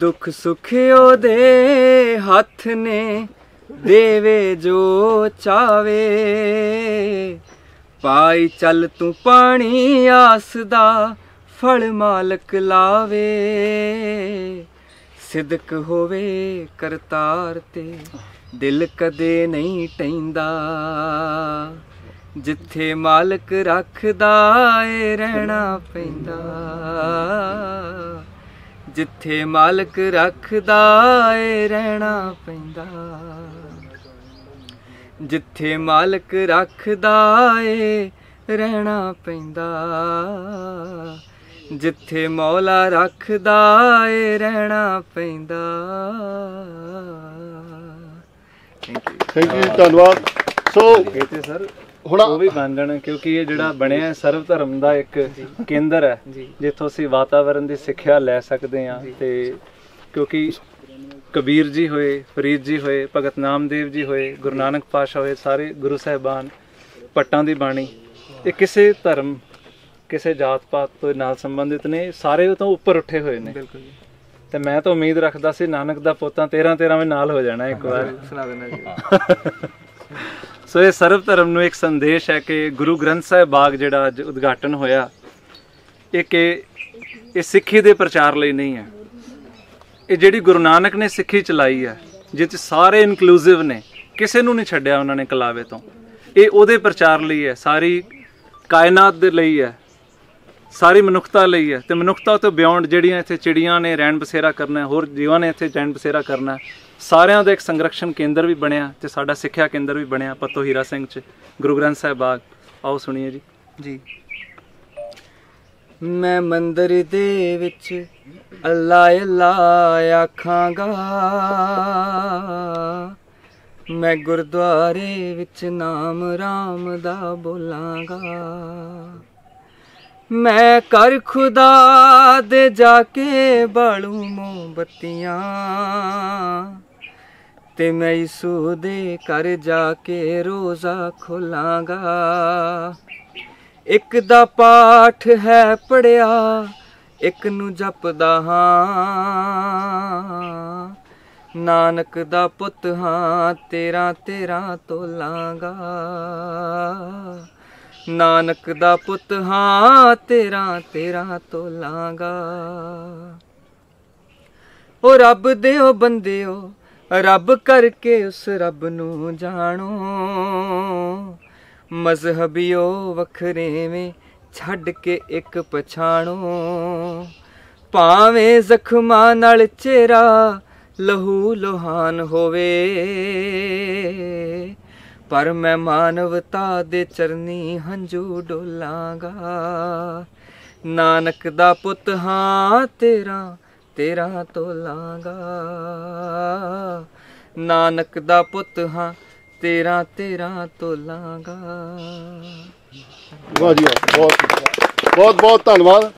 दुख सुखियो दे हाथ ने देवे जो चावे, पाई चल तू पानी आस दा फल मालक लावे, सिदक होवे करतार ते दिल कदे नहीं टैंदा, जिथे मालक रखदा ए रहना पैंदा, जिथे मालक रखदा ए रहना पैंदा, जिथे मालक रखदा ए रहना पैंदा, जिथे मौला रखदा ए रहना पैंदा। थैंक यू, धन्यवाद। सो सर क्योंकि ये जिहड़ा बनिया सर्व धर्म का एक केंद्र है, जिथों असीं वातावरण की सिक्ख्या लै सकदे हां, ते क्योंकि कबीर जी होए, फरीद जी होए, भगत नामदेव जी होए, गुरु नानक पातशाह होए, सारे गुरु साहिबान पट्टां दी बाणी ये किसी धर्म किसी जात पात तो नाल संबंधित ने, सारे तो उपर उठे हुए ने। तो मैं तो उम्मीद रखता सी नानक दा पोता 13-13वें नाल हो जाना एक बार। सो ये सर्व धर्म नूं एक संदेश है कि गुरु ग्रंथ साहिब बाग जिहड़ा अज उद्घाटन होया ये सिक्खी दे प्रचार लई नहीं है, ये जिहड़ी गुरु नानक ने सिक्खी चलाई है जिस सारे इनकलूसिव ने, किसी नूं नहीं छड्डिया उन्होंने कलावे तो, ये उहदे प्रचार लई है, सारी कायनात दे लई है, सारी मनुखता लई है, तो मनुखता तो बियॉन्ड जिहड़ियां इत्थे चिड़ियां ने रैण बसेरा करना, होर जीवां ने इत्थे रैण बसेरा करना, सारियां दा एक संरक्षण केंद्र भी बनया ते साडा सिक्ख्या केंद्र भी बनया पत्तो हीरा सिंह च गुरु ग्रंथ साहिब बाग। आओ सुनिए जी। जी मैं मंदिर दे विच अल्लाह अल्लाह आखांगा, मैं गुरुद्वारे विच नाम राम दा बोलांगा, मैं कर खुदा दे जाके बालू मोमबत्तियां, ते मैं यीशु दे कर जाके रोज़ा खोलांगा, एक दा पाठ है पढ़िया एक नू जपदा हां, नानक दा पुत हां 13-13 तोलांगा, नानक दा पुत हां 13-13 तोलांगा। ओ रब दे ओ बंदे ओ, रब करके उस रब नू जानो, मजहबियो वखरेवें छड़ के एक पछाणो, पावे जख्मां नाल चेहरा लहू लोहान होवे, पर मैं मानवता दे चरनी हंजू डोलांगा, नानक दा पुत हां 13-13 तोलांगा, नानक दा पुत हां 13-13 तोलांगा। वाह जी, बहुत बहुत धन्यवाद।